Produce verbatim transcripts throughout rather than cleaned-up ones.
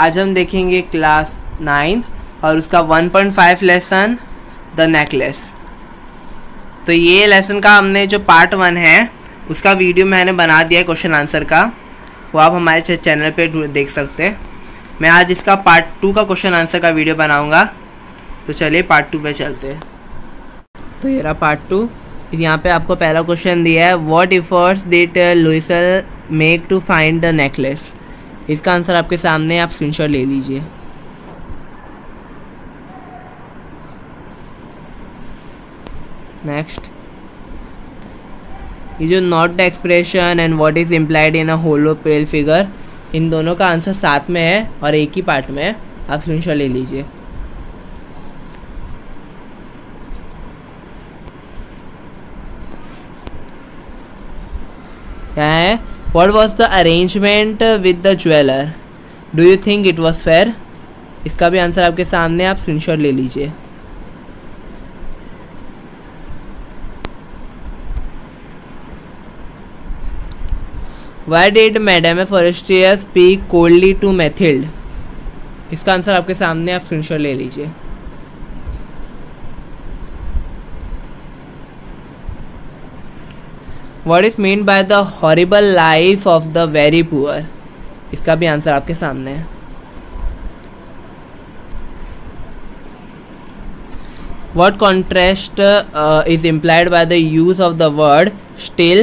आज हम देखेंगे क्लास नाइन्थ और उसका one point five lesson the necklace. तो ये लेसन का हमने जो पार्ट वन है उसका वीडियो मैंने बना दिया है क्वेश्चन आंसर का, वो आप हमारे चैनल पे देख सकते हैं। मैं आज इसका पार्ट टू का क्वेश्चन आंसर का वीडियो बनाऊंगा, तो चलिए पार्ट टू पे चलते हैं। तो ये रहा पार्ट टू। यहाँ पे आपको पहला क्वेश्चन दिया है, what efforts did Loisel make to find the necklace. इसका आंसर आपके सामने, आप स्क्रीनशॉट ले लीजिए। नेक्स्ट, ये जो note the expression and what is implied in a hollow pale figure, इन दोनों का आंसर साथ में है और एक ही पार्ट में है, आप स्क्रीनशॉट ले लीजिए। क्या है, what was the arrangement with the jeweller, do you think it was fair. इसका भी आंसर आपके सामने, आप स्क्रीनशॉट ले लीजिए। Why did Madam Forestier speak coldly to Mathilde? इसका आंसर आपके सामने, आप स्क्रीनशॉट ले लीजिए। What is meant by the horrible life of the very poor? इसका भी आंसर आपके सामने है। What contrast uh, is implied by the use of the word still?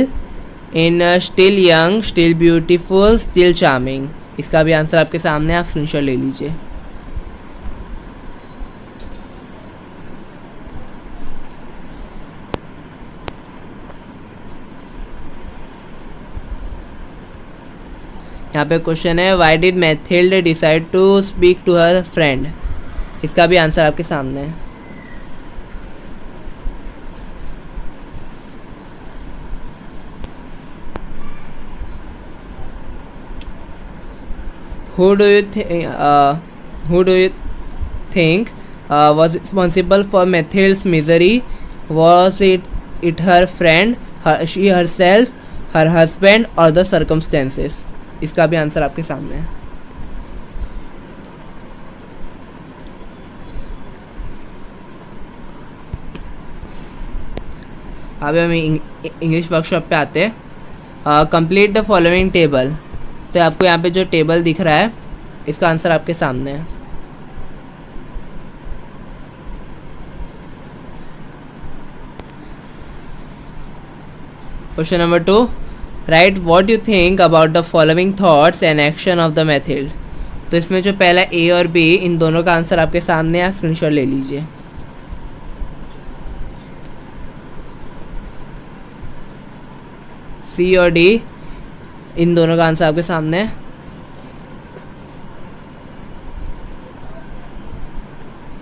In still young, still beautiful, still charming. इसका भी answer आपके सामने, आप स्क्रीनशॉट ले लीजिए। यहाँ पे क्वेश्चन है, why did Mathilde decide to speak to her friend. इसका भी आंसर आपके सामने है। Who do you think? Uh, who do you think uh, was responsible for Mathilde's misery? Was it it her friend, her, she herself, her husband, or the circumstances? इसका भी answer आपके सामने है। अब हम इंग्लिश वर्कशॉप पे आते हैं। Complete the following table. तो आपको यहाँ पे जो टेबल दिख रहा है, इसका आंसर आपके सामने है। Question number two, write what you think about the following thoughts and action of the method. तो इसमें जो पहला ए और बी, इन दोनों का आंसर आपके सामने है, आप स्क्रीनशॉट ले लीजिए। सी और डी, इन दोनों का आंसर आपके सामने है।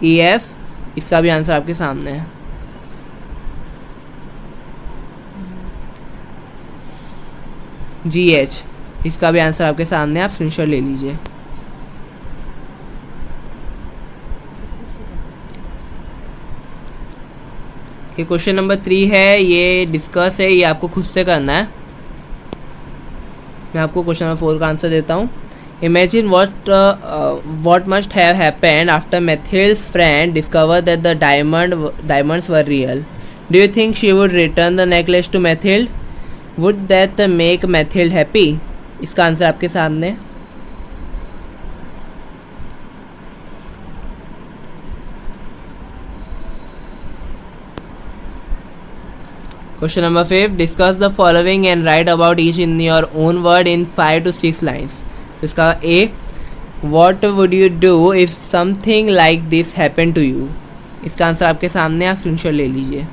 ई एफ, इसका भी आंसर आपके सामने है। जी एच, इसका भी आंसर आपके सामने है, आप स्क्रीनशॉट ले लीजिए। ये क्वेश्चन नंबर थ्री है, ये डिस्कस है, ये आपको खुद से करना है। मैं आपको क्वेश्चन नंबर फोर का आंसर देता हूँ। Imagine what what must have happened after Mathilde's friend discover that the diamond diamonds were real, do you think she would return the necklace to Mathilde, would that make Mathilde happy. इसका answer आपके सामने। Question number five, discuss the following and write about each in your own word in five to six lines. इसका A, what would you do if something like this happen to you. इसका answer आपके सामने, आप screenshot ले लीजिए।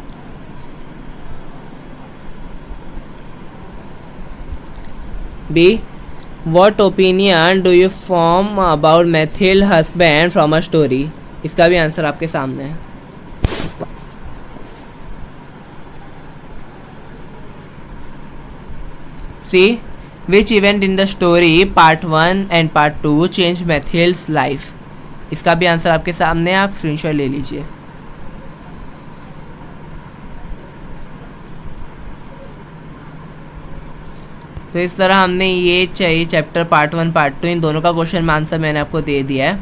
B, what opinion do you form about Mathilde husband from a story. इसका भी answer आपके सामने है। See, which event in the story part one and part two changed Mathilde's life? इसका भी आंसर आपके सामने, आप स्क्रीनशॉट ले लीजिए। तो इस तरह हमने ये चाहिए chapter part one part two इन दोनों का क्वेश्चन आंसर मैंने आपको दे दिया है।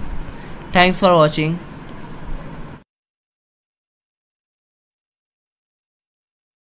Thanks for watching.